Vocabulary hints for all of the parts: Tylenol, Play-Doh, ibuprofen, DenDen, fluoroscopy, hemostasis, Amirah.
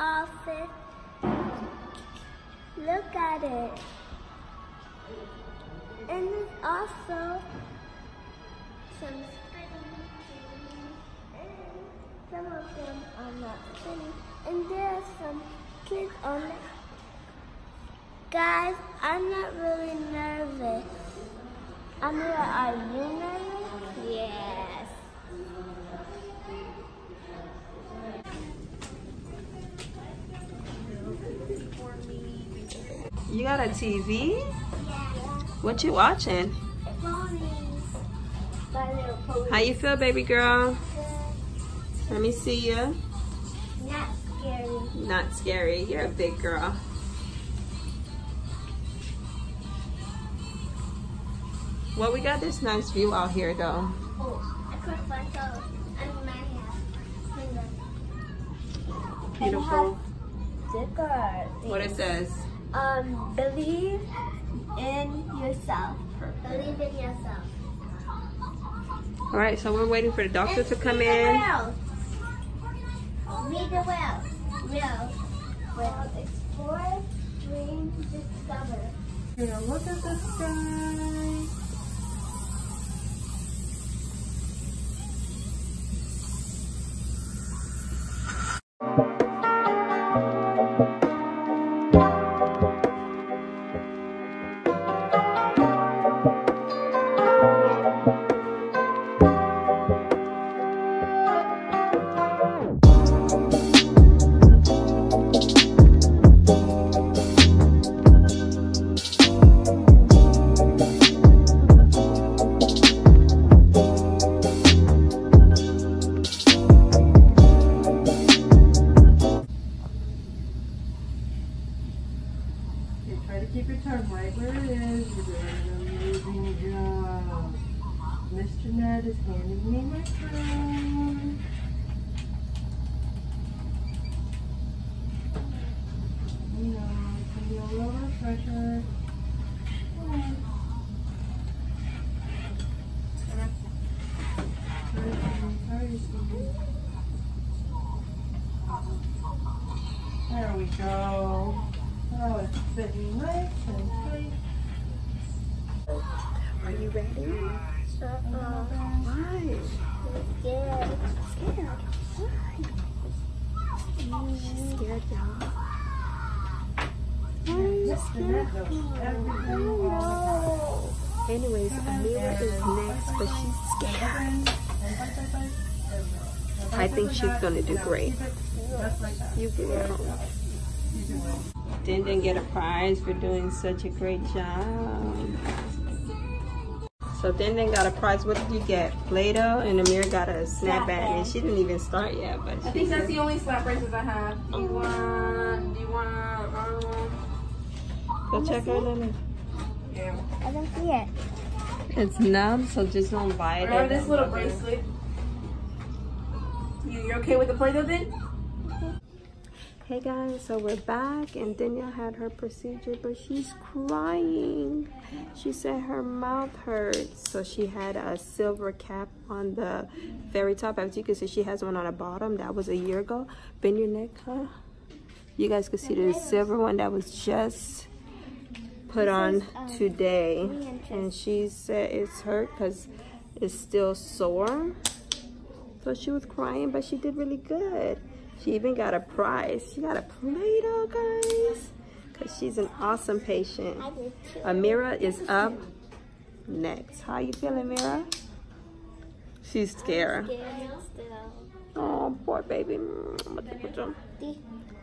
Office. Look at it. And there's also some spinning and some of them are not spinning. And there are some kids on it. Guys, I'm not really nervous. Amirah, are you nervous? Yes. You got a TV? Yeah. What you watching? How you feel, baby girl? Good. Let me see you. Not scary. Not scary. You're a big girl. Well, we got this nice view out here, though. Oh, I couldn't find out. I'm in my house. Beautiful. What it says? Believe in yourself. Perfect. Believe in yourself. All right, so we're waiting for the doctor to come in. Meet the world. World explore, dream, discover. Now look at the sky. There we go. Oh, it's sitting nice and tight. Are you ready? Uh-oh. Why? I'm scared. Scared? Why? She's scared, y'all. Why are you scared? Oh, no. Anyways, Amirah is next, but she's scared. I think she's gonna do great. You will. DenDen get a prize for doing such a great job. So DenDen got a prize. What did you get? Play-Doh, and Amirah got a snap band, and she didn't even start yet. But I think that's the only slap races I have. Go check her lemon. Yeah. I don't see it. It's numb, so just don't bite it. Remember this little bracelet? You're okay with the Play-Doh then? Hey guys, so we're back and Danielle had her procedure, but she's crying. She said her mouth hurts. So she had a silver cap on the very top. As you can see, she has one on the bottom. That was a year ago. Bend your neck, huh? You guys can see the silver one that was just put on today. And she said it's hurt because it's still sore. So she was crying, but she did really good. She even got a prize. She got a Play-Doh, guys, because she's an awesome patient. Amirah is up next. How you feeling, Amirah? She's scared. Oh, poor baby.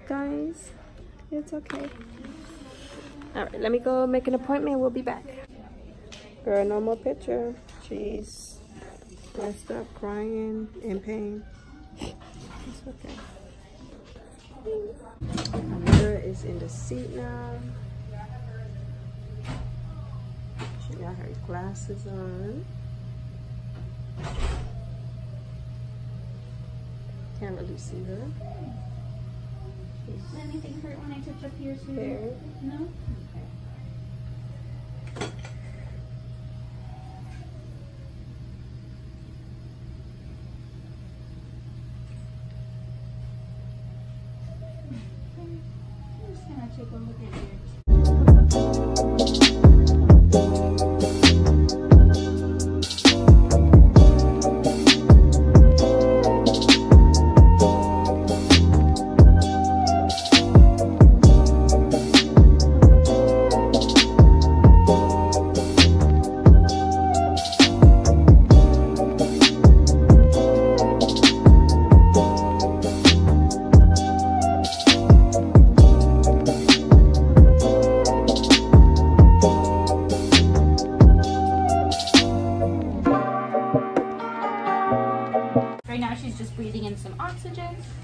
Guys, it's okay. All right, let me go make an appointment. We'll be back. Girl, no more picture. She's messed up, crying, in pain. It's okay. Amirah is in the seat now. She got her glasses on. Can't really see her. Did anything hurt when I touched up here too? There. No? Okay. Take a look at it.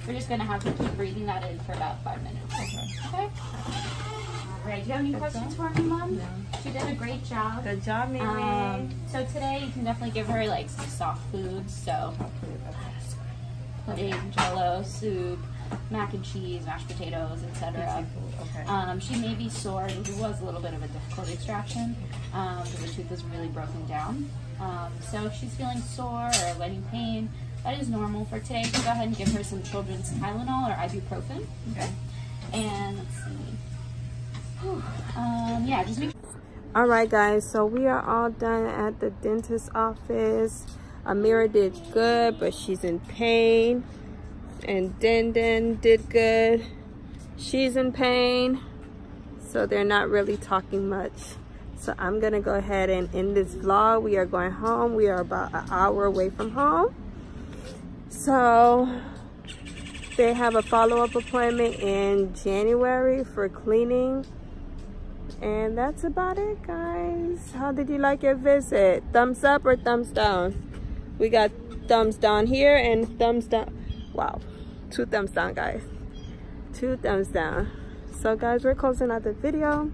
We're just gonna have to keep breathing that in for about 5 minutes. Okay. Alright, do you have any questions for me, Mom? No. She did a great job. Good job, Amirah. So today you can definitely give her like some soft foods, so pudding, jello, soup, mac and cheese, mashed potatoes, etc. Okay. She may be sore. It was a little bit of a difficult extraction because the tooth was really broken down. So if she's feeling sore or letting pain, that is normal for today. We'll go ahead and give her some children's Tylenol or ibuprofen. Okay. And let's see. Yeah, just make. All right, guys. So we are all done at the dentist's office. Amirah did good, but she's in pain. And DenDen did good. She's in pain. So they're not really talking much. So I'm going to go ahead and end this vlog. We are going home. We are about an hour away from home. So they have a follow-up appointment in January for cleaning, and that's about it, guys. How did you like your visit? Thumbs up or thumbs down? We got thumbs down here and thumbs down. Wow, 2 thumbs down, guys. 2 thumbs down. So guys, we're closing out the video.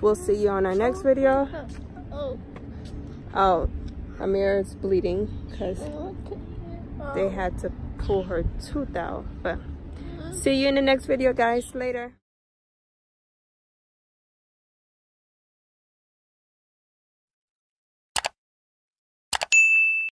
We'll see you on our next video. Oh, Amirah is bleeding because they had to pull her tooth out. But see you in the next video, guys. Later.